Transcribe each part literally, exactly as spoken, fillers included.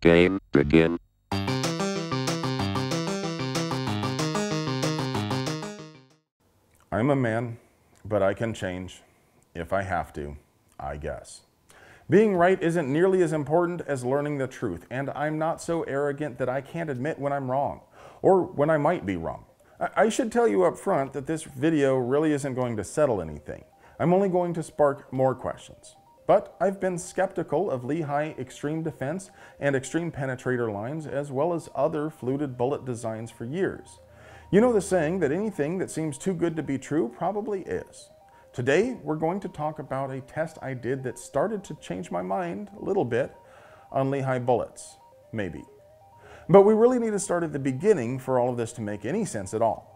Game begin. I'm a man, but I can change. If I have to, I guess. Being right isn't nearly as important as learning the truth, and I'm not so arrogant that I can't admit when I'm wrong, or when I might be wrong. I, I should tell you up front that this video really isn't going to settle anything. I'm only going to spark more questions. But I've been skeptical of Lehigh Extreme Defense and Extreme Penetrator lines, as well as other fluted bullet designs for years. You know the saying that anything that seems too good to be true probably is. Today, we're going to talk about a test I did that started to change my mind a little bit on Lehigh bullets, maybe. But we really need to start at the beginning for all of this to make any sense at all.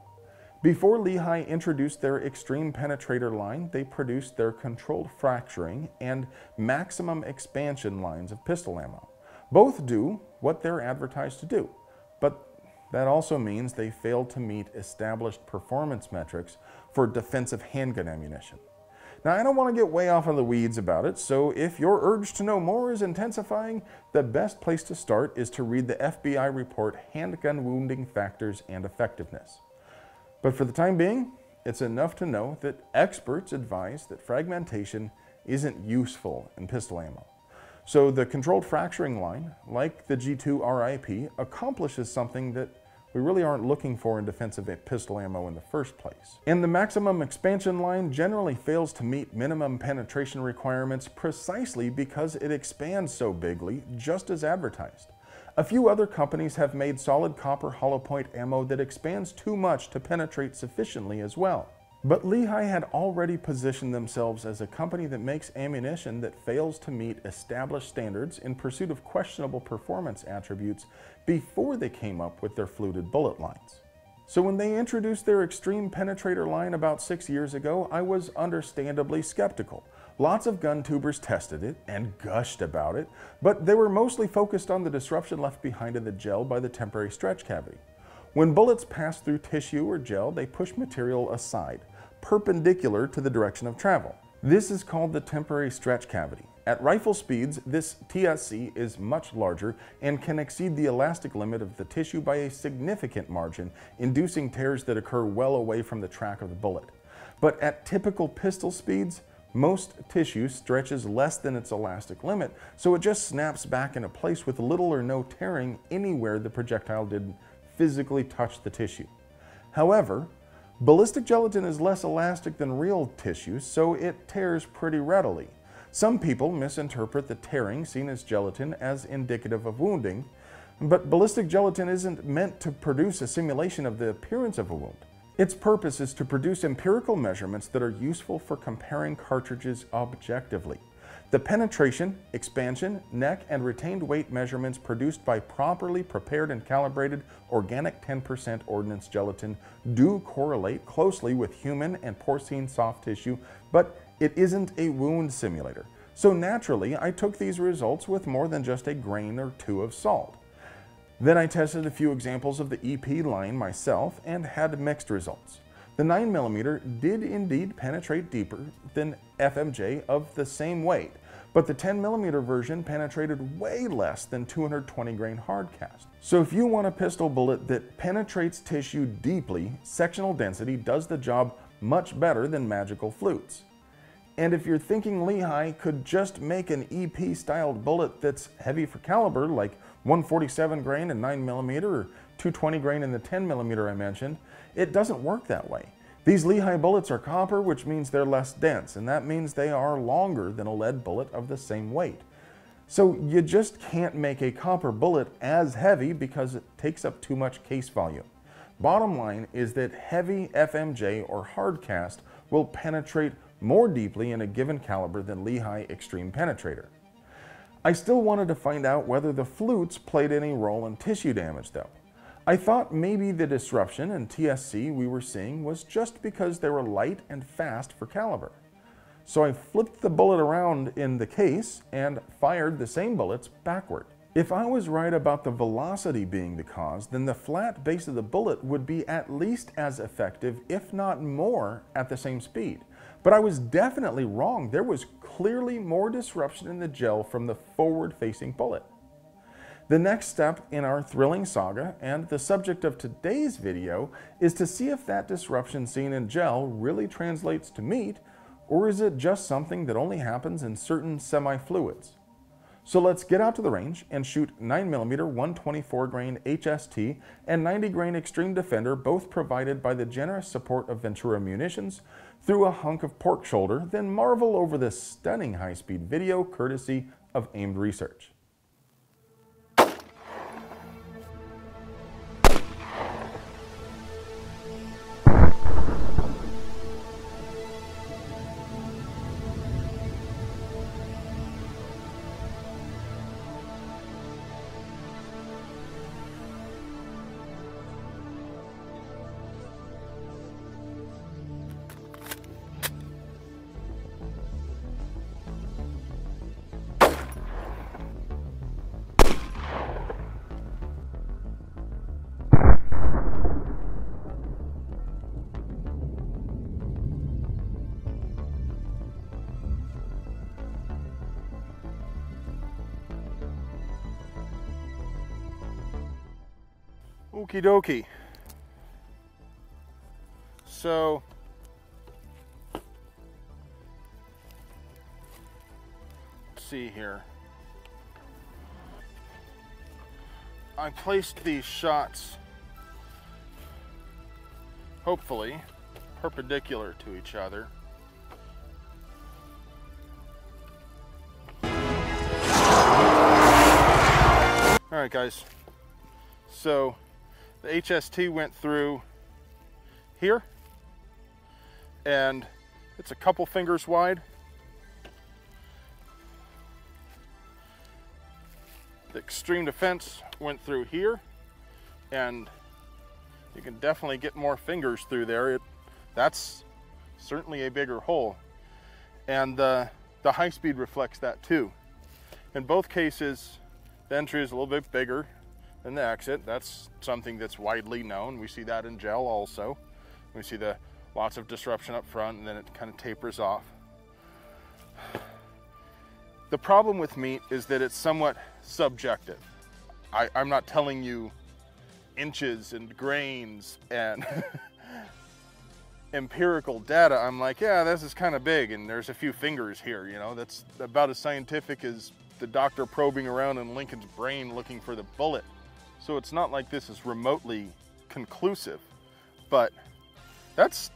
Before Lehigh introduced their Extreme Penetrator line, they produced their Controlled Fracturing and Maximum Expansion lines of pistol ammo. Both do what they're advertised to do, but that also means they failed to meet established performance metrics for defensive handgun ammunition. Now, I don't want to get way off of the weeds about it, so if your urge to know more is intensifying, the best place to start is to read the F B I report Handgun Wounding Factors and Effectiveness. But for the time being, it's enough to know that experts advise that fragmentation isn't useful in pistol ammo. So the Controlled Fracturing line, like the G two R I P, accomplishes something that we really aren't looking for in defensive pistol ammo in the first place. And the Maximum Expansion line generally fails to meet minimum penetration requirements precisely because it expands so bigly, just as advertised. A few other companies have made solid copper hollow point ammo that expands too much to penetrate sufficiently as well. But Lehigh had already positioned themselves as a company that makes ammunition that fails to meet established standards in pursuit of questionable performance attributes before they came up with their fluted bullet lines. So when they introduced their Extreme Penetrator line about six years ago, I was understandably skeptical. Lots of gun tubers tested it and gushed about it, but they were mostly focused on the disruption left behind in the gel by the temporary stretch cavity. When bullets pass through tissue or gel, they push material aside, perpendicular to the direction of travel. This is called the temporary stretch cavity. At rifle speeds, this T S C is much larger and can exceed the elastic limit of the tissue by a significant margin, inducing tears that occur well away from the track of the bullet. But at typical pistol speeds, most tissue stretches less than its elastic limit, so it just snaps back into place with little or no tearing anywhere the projectile didn't physically touch the tissue. However, ballistic gelatin is less elastic than real tissue, so it tears pretty readily. Some people misinterpret the tearing seen as gelatin as indicative of wounding, but ballistic gelatin isn't meant to produce a simulation of the appearance of a wound. Its purpose is to produce empirical measurements that are useful for comparing cartridges objectively. The penetration, expansion, neck, and retained weight measurements produced by properly prepared and calibrated organic ten percent ordnance gelatin do correlate closely with human and porcine soft tissue, but it isn't a wound simulator. So naturally, I took these results with more than just a grain or two of salt. Then I tested a few examples of the E P line myself and had mixed results. The nine millimeter did indeed penetrate deeper than F M J of the same weight, but the ten millimeter version penetrated way less than two hundred twenty grain hardcast. So if you want a pistol bullet that penetrates tissue deeply, sectional density does the job much better than magical flutes. And if you're thinking Lehigh could just make an E P-styled bullet that's heavy for caliber, like one forty-seven grain in nine millimeter or two twenty grain in the ten millimeter I mentioned, it doesn't work that way. These Lehigh bullets are copper, which means they're less dense, and that means they are longer than a lead bullet of the same weight. So you just can't make a copper bullet as heavy because it takes up too much case volume. Bottom line is that heavy F M J or hardcast will penetrate more deeply in a given caliber than Lehigh Extreme Penetrator. I still wanted to find out whether the flutes played any role in tissue damage though. I thought maybe the disruption and T S C we were seeing was just because they were light and fast for caliber. So I flipped the bullet around in the case and fired the same bullets backward. If I was right about the velocity being the cause, then the flat base of the bullet would be at least as effective, if not more, at the same speed. But I was definitely wrong. There was clearly more disruption in the gel from the forward-facing bullet. the next step in our thrilling saga, and the subject of today's video, is to see if that disruption seen in gel really translates to meat, or is it just something that only happens in certain semi-fluids? So let's get out to the range and shoot nine millimeter one twenty-four grain H S T and ninety grain Extreme Defender, both provided by the generous support of Ventura Munitions, through a hunk of pork shoulder, then marvel over this stunning high-speed video courtesy of Aimed Research. Okie dokie. So let's see here. I placed these shots, hopefully, perpendicular to each other. All right, guys. So the H S T went through here, and it's a couple fingers wide. The Extreme Defense went through here, and you can definitely get more fingers through there. It, that's certainly a bigger hole. And uh, the high speed reflects that too. In both cases, the entry is a little bit bigger. And the exit, that's something that's widely known. We see that in gel also. We see the lots of disruption up front, and then it kind of tapers off. The problem with meat is that it's somewhat subjective. I, I'm not telling you inches and grains and empirical data. I'm like, yeah, this is kind of big, and there's a few fingers here, you know? That's about as scientific as the doctor probing around in Lincoln's brain looking for the bullet. So it's not like this is remotely conclusive, but that's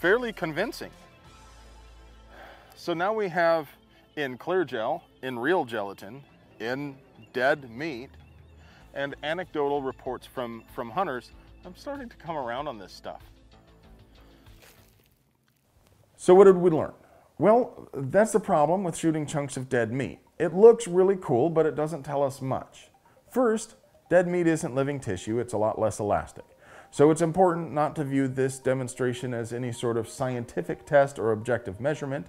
fairly convincing. So now we have in clear gel, in real gelatin, in dead meat, and anecdotal reports from, from hunters, I'm starting to come around on this stuff. So what did we learn? Well, that's the problem with shooting chunks of dead meat. It looks really cool, but it doesn't tell us much. First, dead meat isn't living tissue, it's a lot less elastic. So it's important not to view this demonstration as any sort of scientific test or objective measurement.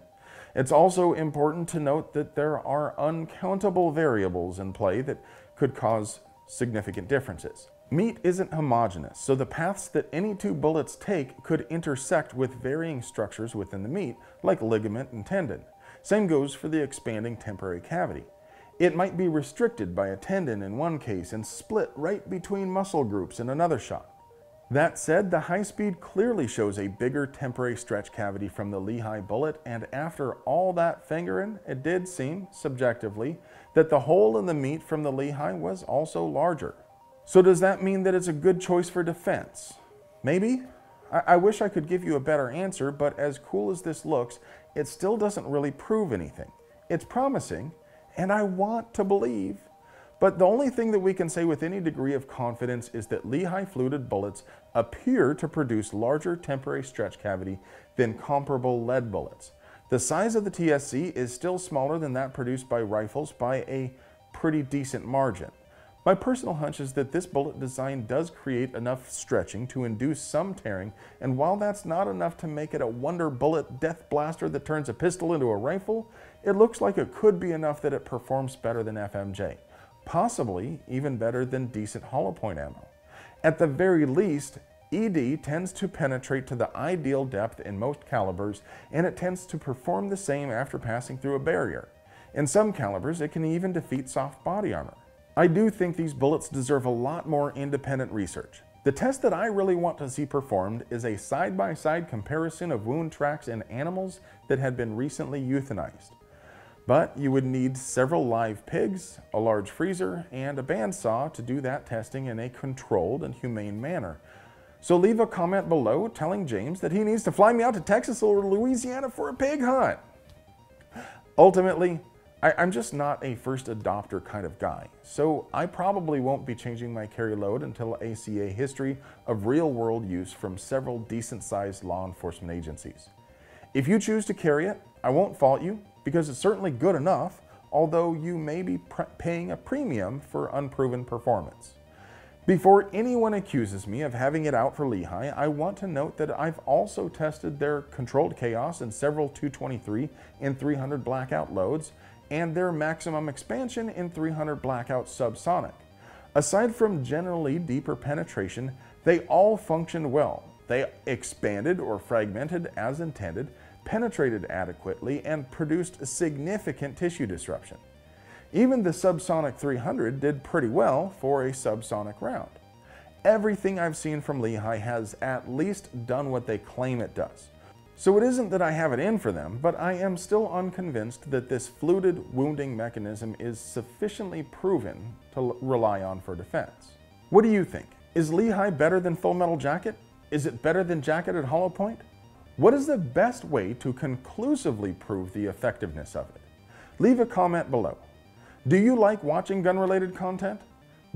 It's also important to note that there are uncountable variables in play that could cause significant differences. Meat isn't homogeneous, so the paths that any two bullets take could intersect with varying structures within the meat, like ligament and tendon. Same goes for the expanding temporary cavity. It might be restricted by a tendon in one case and split right between muscle groups in another shot. That said, the high speed clearly shows a bigger temporary stretch cavity from the Lehigh bullet, and after all that fingering, it did seem, subjectively, that the hole in the meat from the Lehigh was also larger. So does that mean that it's a good choice for defense? Maybe? I, I wish I could give you a better answer, but as cool as this looks, it still doesn't really prove anything. It's promising, and I want to believe. But the only thing that we can say with any degree of confidence is that Lehigh fluted bullets appear to produce larger temporary stretch cavity than comparable lead bullets. The size of the T S C is still smaller than that produced by rifles by a pretty decent margin. My personal hunch is that this bullet design does create enough stretching to induce some tearing, and while that's not enough to make it a wonder bullet death blaster that turns a pistol into a rifle, it looks like it could be enough that it performs better than F M J, possibly even better than decent hollow point ammo. At the very least, E D tends to penetrate to the ideal depth in most calibers, and it tends to perform the same after passing through a barrier. In some calibers, it can even defeat soft body armor. I do think these bullets deserve a lot more independent research. The test that I really want to see performed is a side-by-side comparison of wound tracks in animals that had been recently euthanized. But you would need several live pigs, a large freezer, and a bandsaw to do that testing in a controlled and humane manner. So leave a comment below telling James that he needs to fly me out to Texas or Louisiana for a pig hunt. Ultimately, I, I'm just not a first adopter kind of guy, so I probably won't be changing my carry load until I see a history of real-world use from several decent-sized law enforcement agencies. If you choose to carry it, I won't fault you, because it's certainly good enough, although you may be paying a premium for unproven performance. Before anyone accuses me of having it out for Lehigh, I want to note that I've also tested their Controlled Chaos in several two twenty-three and three hundred Blackout loads, and their maximum expansion in three hundred Blackout subsonic. Aside from generally deeper penetration, they all functioned well. They expanded or fragmented as intended, penetrated adequately, and produced significant tissue disruption. Even the subsonic three hundred did pretty well for a subsonic round. Everything I've seen from Lehigh has at least done what they claim it does. So it isn't that I have it in for them, but I am still unconvinced that this fluted wounding mechanism is sufficiently proven to rely on for defense. What do you think? Is Lehigh better than Full Metal Jacket? Is it better than Jacketed Hollow Point? What is the best way to conclusively prove the effectiveness of it? Leave a comment below. Do you like watching gun-related content?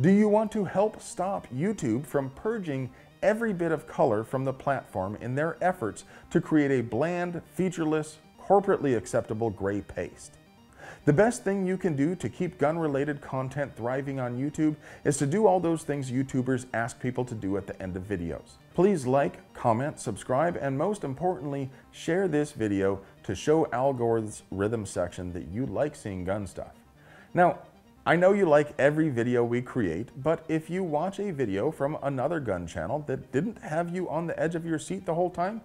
Do you want to help stop YouTube from purging every bit of color from the platform in their efforts to create a bland, featureless, corporately acceptable gray paste? The best thing you can do to keep gun-related content thriving on YouTube is to do all those things YouTubers ask people to do at the end of videos. Please like, comment, subscribe, and most importantly, share this video to show Al Gore's rhythm section that you like seeing gun stuff. Now, I know you like every video we create, but if you watch a video from another gun channel that didn't have you on the edge of your seat the whole time,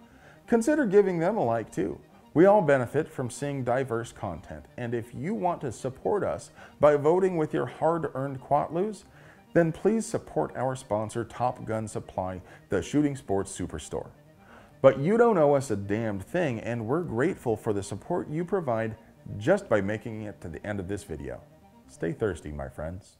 consider giving them a like too. We all benefit from seeing diverse content, and if you want to support us by voting with your hard-earned quatloos, then please support our sponsor, Top Gun Supply, the shooting sports superstore. But you don't owe us a damned thing, and we're grateful for the support you provide just by making it to the end of this video. Stay thirsty, my friends.